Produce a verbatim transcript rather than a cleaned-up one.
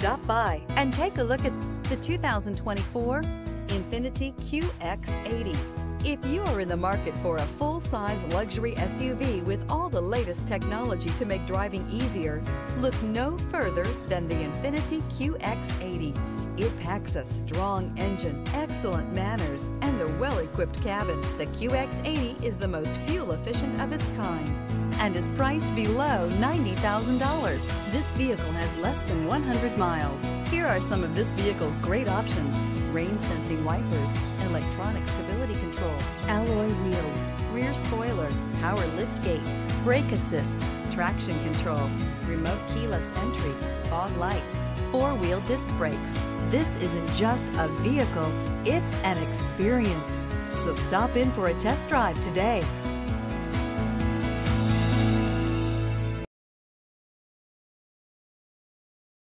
Stop by and take a look at the two thousand twenty-four Infiniti Q X eighty. If you are in the market for a full-size luxury S U V with all the latest technology to make driving easier, look no further than the Infiniti Q X eighty. It packs a strong engine, excellent manners, and a well-equipped cabin. The Q X eighty is the most fuel-efficient of its kind and is priced below ninety thousand dollars. This vehicle has less than one hundred miles. Here are some of this vehicle's great options: rain-sensing wipers, electronic stability control, alloy wheels, rear spoiler, power liftgate, brake assist, traction control, remote keyless entry, fog lights, four-wheel disc brakes. This isn't just a vehicle, it's an experience. So stop in for a test drive today.